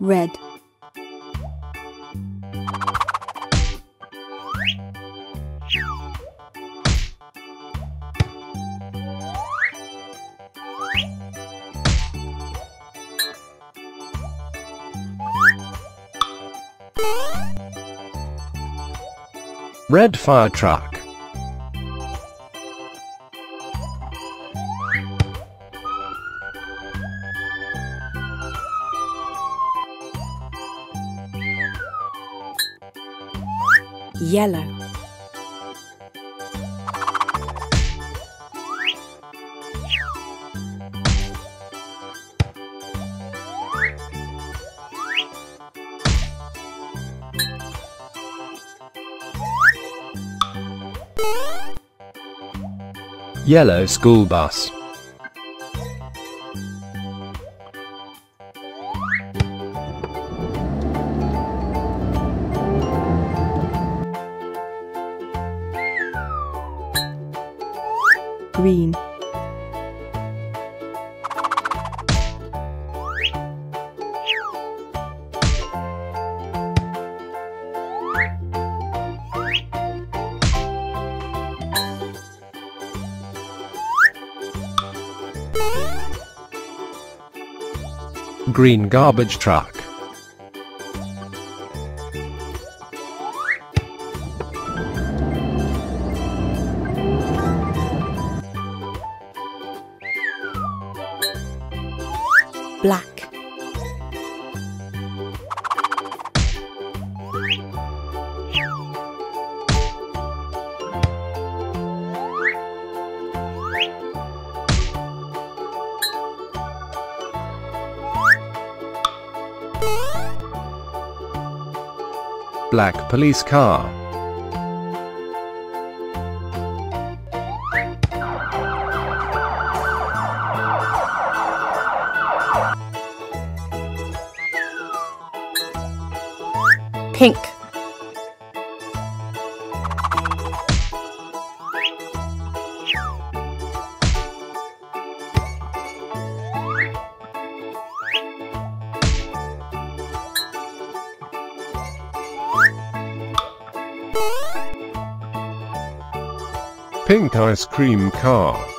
red. Red fire truck. Yellow. Yellow school bus. Green. Green garbage truck. Black. Black police car. Pink. Pink ice cream car.